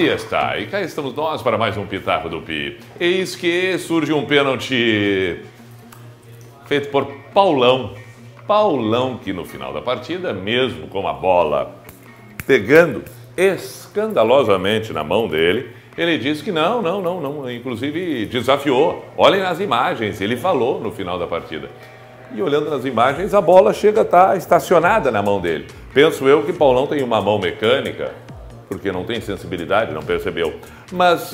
Aí está, e cá estamos nós para mais um Pitaco do Pi. Eis que surge um pênalti feito por Paulão. Paulão que no final da partida, mesmo com a bola pegando escandalosamente na mão dele, ele disse que não, inclusive desafiou. Olhem nas imagens, ele falou no final da partida. E olhando nas imagens, a bola chega a estar estacionada na mão dele. Penso eu que Paulão tem uma mão mecânica, porque não tem sensibilidade, não percebeu. Mas,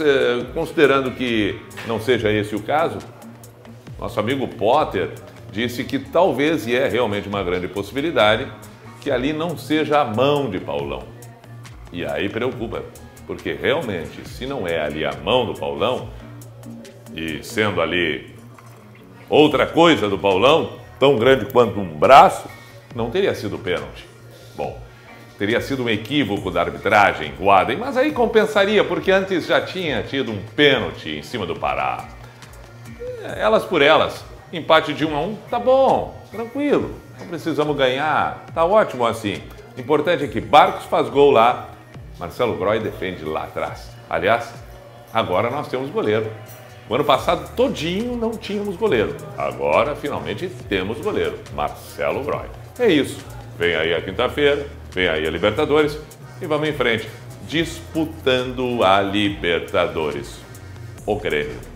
considerando que não seja esse o caso, nosso amigo Potter disse que talvez, e é realmente uma grande possibilidade, que ali não seja a mão de Paulão. E aí preocupa, porque realmente, se não é ali a mão do Paulão, e sendo ali outra coisa do Paulão, tão grande quanto um braço, não teria sido pênalti. Bom, teria sido um equívoco da arbitragem, Waden, mas aí compensaria, porque antes já tinha tido um pênalti em cima do Pará. Elas por elas, empate de 1-1, tá bom, tranquilo, não precisamos ganhar, tá ótimo assim. O importante é que Barcos faz gol lá, Marcelo Grohe defende lá atrás. Aliás, agora nós temos goleiro. O ano passado todinho não tínhamos goleiro, agora finalmente temos goleiro, Marcelo Grohe. É isso, vem aí a quinta-feira. Vem aí a Libertadores e vamos em frente, disputando a Libertadores. O Grêmio.